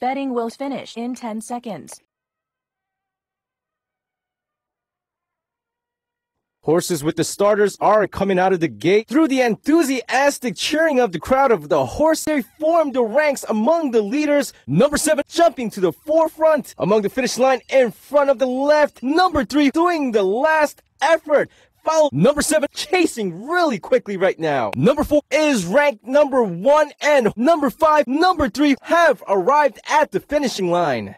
Betting will finish in 10 seconds. Horses with the starters are coming out of the gate through the enthusiastic cheering of the crowd of the horse. They form the ranks among the leaders. Number 7 jumping to the forefront among the finish line in front of the left. Number 3 doing the last effort. Follow number 7 chasing really quickly right now. Number 4 is ranked number 1 and number 5, number 3 have arrived at the finishing line.